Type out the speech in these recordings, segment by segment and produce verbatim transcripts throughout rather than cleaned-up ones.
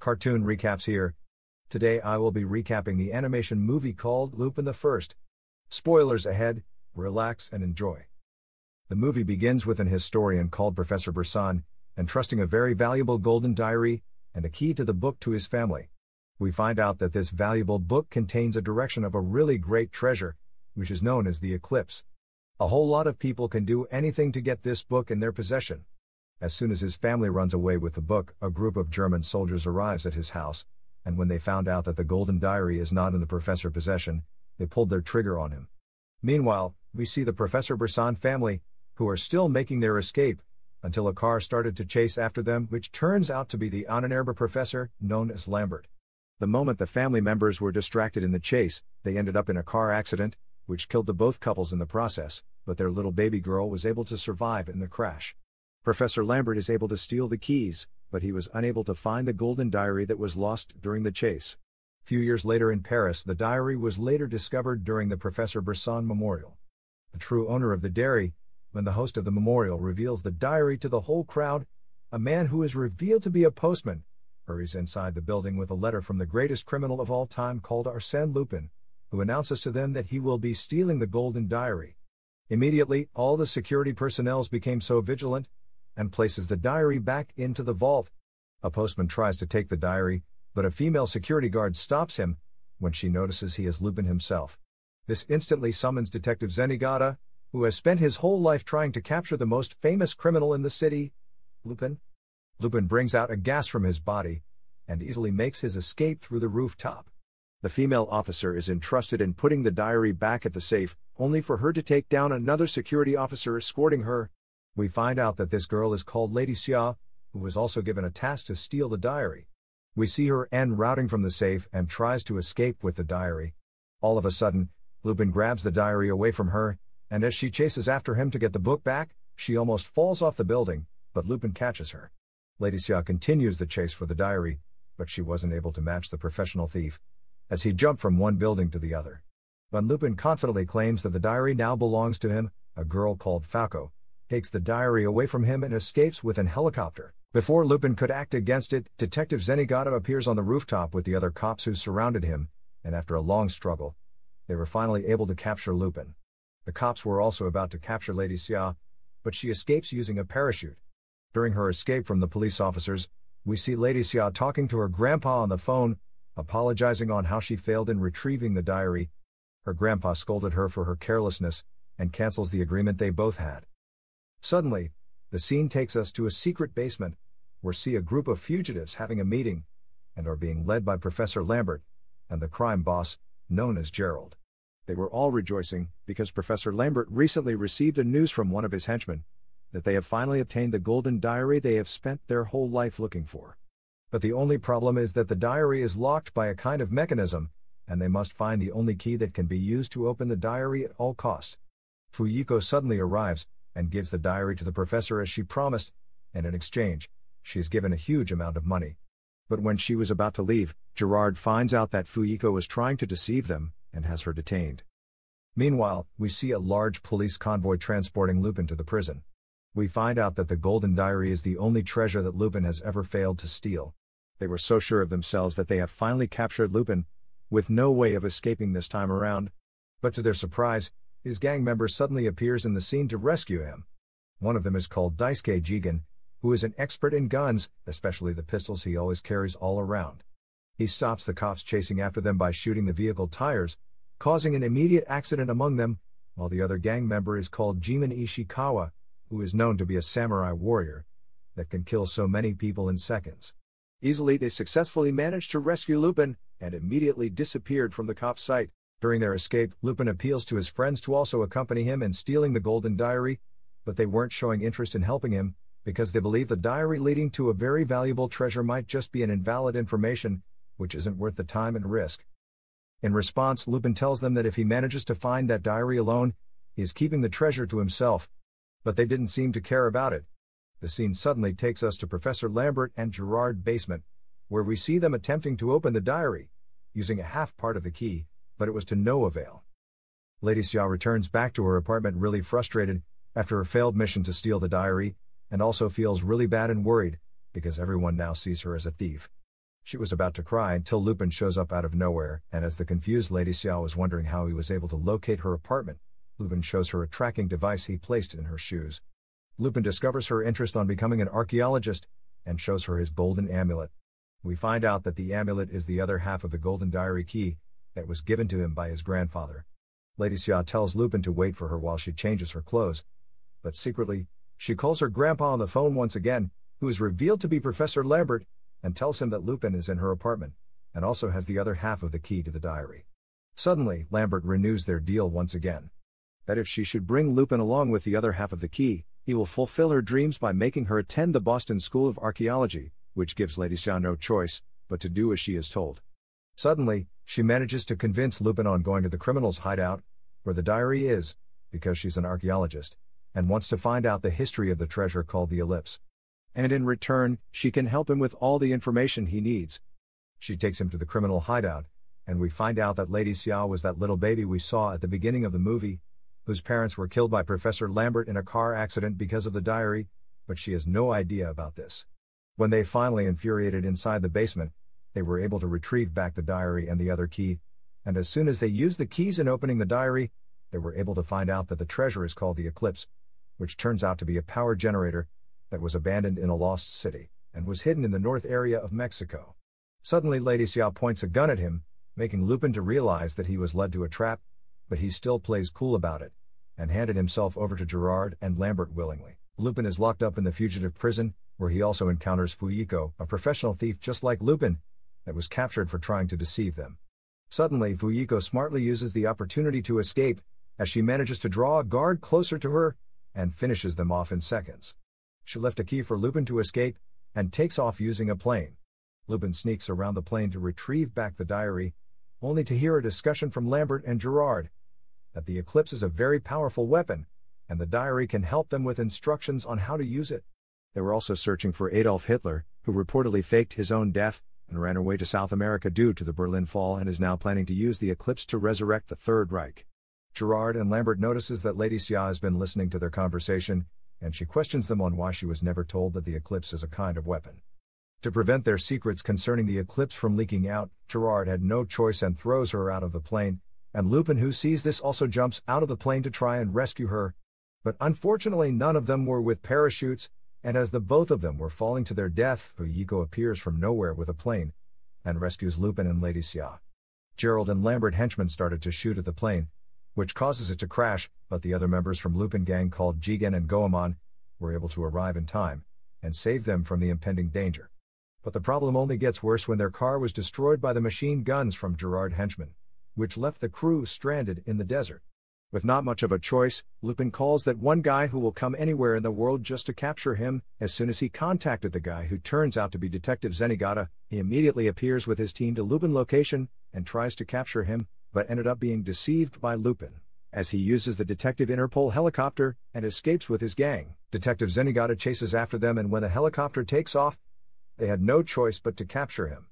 Cartoon Recaps here. Today I will be recapping the animation movie called Lupin the First. Spoilers ahead, relax and enjoy. The movie begins with an historian called Professor Brisson, entrusting a very valuable golden diary, and a key to the book to his family. We find out that this valuable book contains a direction of a really great treasure, which is known as the Eclipse. A whole lot of people can do anything to get this book in their possession. As soon as his family runs away with the book, a group of German soldiers arrives at his house, and when they found out that the golden diary is not in the professor's possession, they pulled their trigger on him. Meanwhile, we see the Professor Brisson family, who are still making their escape, until a car started to chase after them, which turns out to be the Ahnenerbe professor, known as Lambert. The moment the family members were distracted in the chase, they ended up in a car accident, which killed the both couples in the process, but their little baby girl was able to survive in the crash. Professor Lambert is able to steal the keys, but he was unable to find the golden diary that was lost during the chase. Few years later in Paris, the diary was later discovered during the Professor Brisson memorial. The true owner of the diary, when the host of the memorial reveals the diary to the whole crowd, a man who is revealed to be a postman, hurries inside the building with a letter from the greatest criminal of all time called Arsène Lupin, who announces to them that he will be stealing the golden diary. Immediately, all the security personnel became so vigilant, and places the diary back into the vault. A postman tries to take the diary, but a female security guard stops him, when she notices he is Lupin himself. This instantly summons Detective Zenigata, who has spent his whole life trying to capture the most famous criminal in the city, Lupin. Lupin brings out a gas from his body, and easily makes his escape through the rooftop. The female officer is entrusted in putting the diary back at the safe, only for her to take down another security officer escorting her. We find out that this girl is called Lady Xia, who was also given a task to steal the diary. We see her en routing from the safe and tries to escape with the diary. All of a sudden, Lupin grabs the diary away from her, and as she chases after him to get the book back, she almost falls off the building, but Lupin catches her. Lady Xia continues the chase for the diary, but she wasn't able to match the professional thief, as he jumped from one building to the other. When Lupin confidently claims that the diary now belongs to him, a girl called Falco takes the diary away from him and escapes with an helicopter. Before Lupin could act against it, Detective Zenigata appears on the rooftop with the other cops who surrounded him, and after a long struggle, they were finally able to capture Lupin. The cops were also about to capture Lady Xia, but she escapes using a parachute. During her escape from the police officers, we see Lady Xia talking to her grandpa on the phone, apologizing on how she failed in retrieving the diary. Her grandpa scolded her for her carelessness, and cancels the agreement they both had. Suddenly, the scene takes us to a secret basement, where we see a group of fugitives having a meeting, and are being led by Professor Lambert, and the crime boss, known as Gerald. They were all rejoicing, because Professor Lambert recently received a news from one of his henchmen, that they have finally obtained the golden diary they have spent their whole life looking for. But the only problem is that the diary is locked by a kind of mechanism, and they must find the only key that can be used to open the diary at all costs. Fujiko suddenly arrives, and gives the diary to the professor as she promised, and in exchange, she is given a huge amount of money. But when she was about to leave, Gerald finds out that Fujiko was trying to deceive them, and has her detained. Meanwhile, we see a large police convoy transporting Lupin to the prison. We find out that the golden diary is the only treasure that Lupin has ever failed to steal. They were so sure of themselves that they have finally captured Lupin, with no way of escaping this time around. But to their surprise, his gang member suddenly appears in the scene to rescue him. One of them is called Daisuke Jigen, who is an expert in guns, especially the pistols he always carries all around. He stops the cops chasing after them by shooting the vehicle tires, causing an immediate accident among them, while the other gang member is called Jimin Ishikawa, who is known to be a samurai warrior that can kill so many people in seconds. Easily they successfully managed to rescue Lupin, and immediately disappeared from the cops' sight. During their escape, Lupin appeals to his friends to also accompany him in stealing the golden diary, but they weren't showing interest in helping him, because they believe the diary leading to a very valuable treasure might just be an invalid information, which isn't worth the time and risk. In response, Lupin tells them that if he manages to find that diary alone, he is keeping the treasure to himself, but they didn't seem to care about it. The scene suddenly takes us to Professor Lambert and Gerald's basement, where we see them attempting to open the diary, using a half part of the key, but it was to no avail. Lady Xia returns back to her apartment really frustrated, after her failed mission to steal the diary, and also feels really bad and worried, because everyone now sees her as a thief. She was about to cry till Lupin shows up out of nowhere, and as the confused Lady Xia was wondering how he was able to locate her apartment, Lupin shows her a tracking device he placed in her shoes. Lupin discovers her interest on becoming an archaeologist, and shows her his golden amulet. We find out that the amulet is the other half of the golden diary key that was given to him by his grandfather. Lady Xia tells Lupin to wait for her while she changes her clothes, but secretly, she calls her grandpa on the phone once again, who is revealed to be Professor Lambert, and tells him that Lupin is in her apartment, and also has the other half of the key to the diary. Suddenly, Lambert renews their deal once again. That if she should bring Lupin along with the other half of the key, he will fulfill her dreams by making her attend the Boston School of Archaeology, which gives Lady Xia no choice, but to do as she is told. Suddenly, she manages to convince Lupin on going to the criminal's hideout, where the diary is, because she's an archaeologist, and wants to find out the history of the treasure called the Eclipse. And in return, she can help him with all the information he needs. She takes him to the criminal hideout, and we find out that Lady Xia was that little baby we saw at the beginning of the movie, whose parents were killed by Professor Lambert in a car accident because of the diary, but she has no idea about this. When they finally infuriated inside the basement, they were able to retrieve back the diary and the other key, and as soon as they used the keys in opening the diary, they were able to find out that the treasure is called the Eclipse, which turns out to be a power generator that was abandoned in a lost city, and was hidden in the north area of Mexico. Suddenly Lady Xia points a gun at him, making Lupin to realize that he was led to a trap, but he still plays cool about it, and handed himself over to Gerald and Lambert willingly. Lupin is locked up in the fugitive prison, where he also encounters Fujiko, a professional thief just like Lupin, that was captured for trying to deceive them. Suddenly Fujiko smartly uses the opportunity to escape, as she manages to draw a guard closer to her, and finishes them off in seconds. She left a key for Lupin to escape, and takes off using a plane. Lupin sneaks around the plane to retrieve back the diary, only to hear a discussion from Lambert and Gerard, that the Eclipse is a very powerful weapon, and the diary can help them with instructions on how to use it. They were also searching for Adolf Hitler, who reportedly faked his own death, and ran away to South America due to the Berlin Fall and is now planning to use the Eclipse to resurrect the Third Reich. Gerard and Lambert notices that Lady Xia has been listening to their conversation, and she questions them on why she was never told that the Eclipse is a kind of weapon. To prevent their secrets concerning the Eclipse from leaking out, Gerard had no choice and throws her out of the plane, and Lupin, who sees this, also jumps out of the plane to try and rescue her. But unfortunately none of them were with parachutes, and as the both of them were falling to their death, Fujiko appears from nowhere with a plane, and rescues Lupin and Lady Xia. Gerald and Lambert henchmen started to shoot at the plane, which causes it to crash, but the other members from Lupin gang called Jigen and Goemon were able to arrive in time, and save them from the impending danger. But the problem only gets worse when their car was destroyed by the machine guns from Gerard henchmen, which left the crew stranded in the desert. With not much of a choice, Lupin calls that one guy who will come anywhere in the world just to capture him. As soon as he contacted the guy, who turns out to be Detective Zenigata, he immediately appears with his team to Lupin's location, and tries to capture him, but ended up being deceived by Lupin, as he uses the Detective Interpol helicopter, and escapes with his gang. Detective Zenigata chases after them, and when the helicopter takes off, they had no choice but to capture him.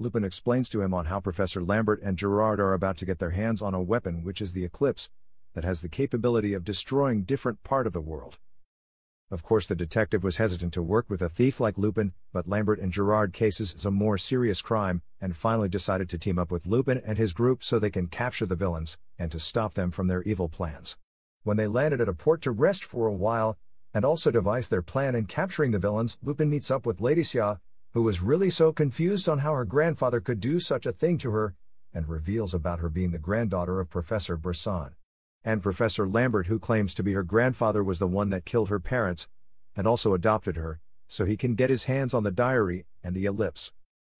Lupin explains to him on how Professor Lambert and Gerard are about to get their hands on a weapon, which is the Eclipse, that has the capability of destroying different part of the world. Of course the detective was hesitant to work with a thief like Lupin, but Lambert and Gerard cases is a more serious crime, and finally decided to team up with Lupin and his group so they can capture the villains, and to stop them from their evil plans. When they landed at a port to rest for a while, and also devise their plan in capturing the villains, Lupin meets up with Lady Xia, who was really so confused on how her grandfather could do such a thing to her, and reveals about her being the granddaughter of Professor Brisson. And Professor Lambert, who claims to be her grandfather, was the one that killed her parents, and also adopted her, so he can get his hands on the diary and the Eclipse.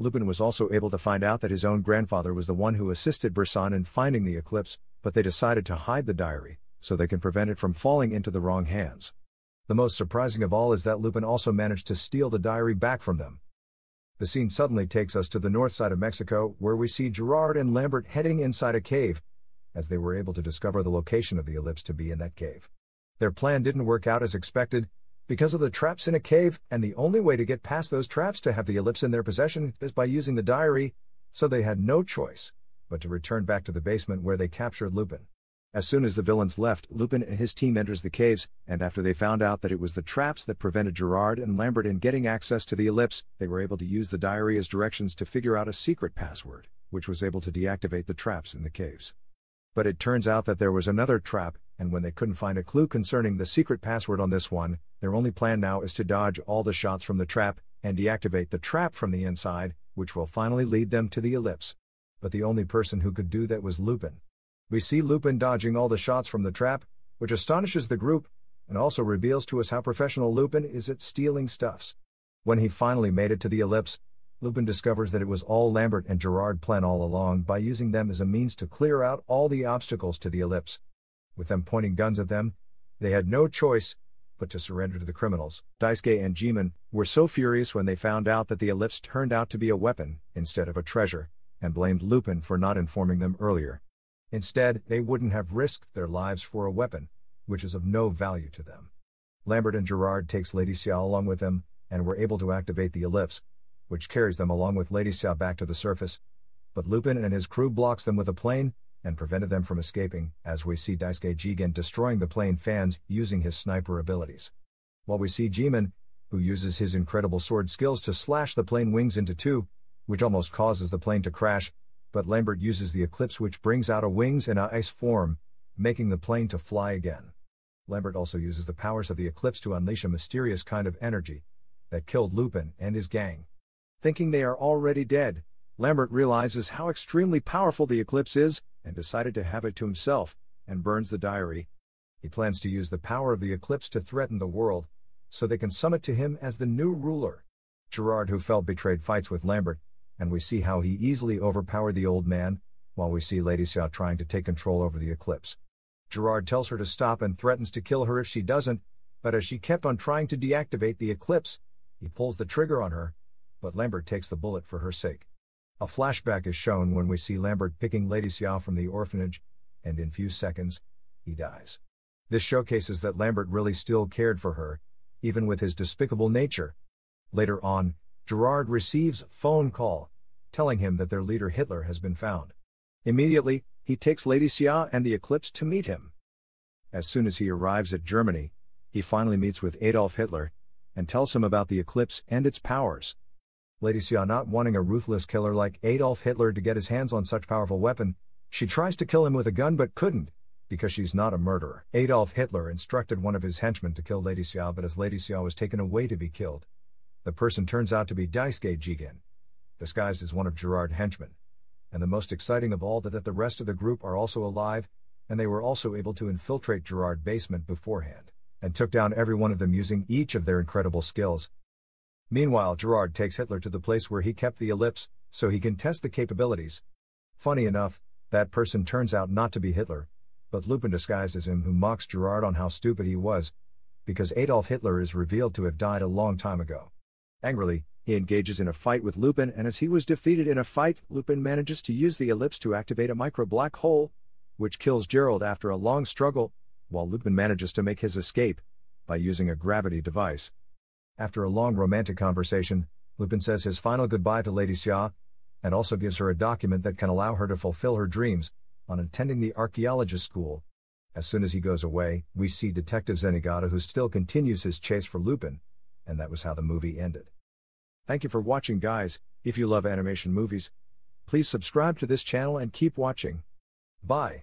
Lupin was also able to find out that his own grandfather was the one who assisted Brisson in finding the Eclipse, but they decided to hide the diary, so they can prevent it from falling into the wrong hands. The most surprising of all is that Lupin also managed to steal the diary back from them. The scene suddenly takes us to the north side of Mexico, where we see Gerard and Lambert heading inside a cave, as they were able to discover the location of the Eclipse to be in that cave. Their plan didn't work out as expected, because of the traps in a cave, and the only way to get past those traps to have the Eclipse in their possession is by using the diary, so they had no choice but to return back to the basement, where they captured Lupin. As soon as the villains left, Lupin and his team enters the caves, and after they found out that it was the traps that prevented Gerald and Lambert in getting access to the ellipse, they were able to use the diary as directions to figure out a secret password, which was able to deactivate the traps in the caves. But it turns out that there was another trap, and when they couldn't find a clue concerning the secret password on this one, their only plan now is to dodge all the shots from the trap, and deactivate the trap from the inside, which will finally lead them to the ellipse. But the only person who could do that was Lupin. We see Lupin dodging all the shots from the trap, which astonishes the group, and also reveals to us how professional Lupin is at stealing stuffs. When he finally made it to the ellipse, Lupin discovers that it was all Lambert and Gerald plan all along by using them as a means to clear out all the obstacles to the ellipse. With them pointing guns at them, they had no choice but to surrender to the criminals. Daisuke and Jimin were so furious when they found out that the ellipse turned out to be a weapon instead of a treasure, and blamed Lupin for not informing them earlier. Instead, they wouldn't have risked their lives for a weapon, which is of no value to them. Lambert and Gerald takes Lady Xia along with them, and were able to activate the ellipse, which carries them along with Lady Xia back to the surface, but Lupin and his crew blocks them with a plane, and prevented them from escaping, as we see Daisuke Jigen destroying the plane fans using his sniper abilities. While we see Jimin, who uses his incredible sword skills to slash the plane wings into two, which almost causes the plane to crash, but Lambert uses the eclipse which brings out a wings in a ice form, making the plane to fly again. Lambert also uses the powers of the eclipse to unleash a mysterious kind of energy that killed Lupin and his gang. Thinking they are already dead, Lambert realizes how extremely powerful the eclipse is, and decided to have it to himself, and burns the diary. He plans to use the power of the eclipse to threaten the world, so they can summon to him as the new ruler. Gerald, who felt betrayed, fights with Lambert, and we see how he easily overpowered the old man, while we see Lady Xia trying to take control over the eclipse. Gerald tells her to stop and threatens to kill her if she doesn't, but as she kept on trying to deactivate the eclipse, he pulls the trigger on her, but Lambert takes the bullet for her sake. A flashback is shown when we see Lambert picking Lady Xia from the orphanage, and in few seconds, he dies. This showcases that Lambert really still cared for her, even with his despicable nature. Later on, Gerald receives a phone call, telling him that their leader Hitler has been found. Immediately, he takes Lady Xia and the Eclipse to meet him. As soon as he arrives at Germany, he finally meets with Adolf Hitler, and tells him about the Eclipse and its powers. Lady Xia, not wanting a ruthless killer like Adolf Hitler to get his hands on such powerful weapon, she tries to kill him with a gun but couldn't, because she's not a murderer. Adolf Hitler instructed one of his henchmen to kill Lady Xia, but as Lady Xia was taken away to be killed, the person turns out to be Daisuke Jigen, disguised as one of Gerald's henchmen. And the most exciting of all that, that the rest of the group are also alive, and they were also able to infiltrate Gerald's basement beforehand, and took down every one of them using each of their incredible skills. Meanwhile, Gerald takes Hitler to the place where he kept the ellipse, so he can test the capabilities. Funny enough, that person turns out not to be Hitler, but Lupin disguised as him, who mocks Gerald on how stupid he was, because Adolf Hitler is revealed to have died a long time ago. Angrily, he engages in a fight with Lupin, and as he was defeated in a fight, Lupin manages to use the ellipse to activate a micro black hole, which kills Gerald after a long struggle, while Lupin manages to make his escape by using a gravity device. After a long romantic conversation, Lupin says his final goodbye to Lady Xia, and also gives her a document that can allow her to fulfill her dreams on attending the archaeologist school. As soon as he goes away, we see Detective Zenigata, who still continues his chase for Lupin, and that was how the movie ended. Thank you for watching, guys. If you love animation movies, please subscribe to this channel and keep watching. Bye.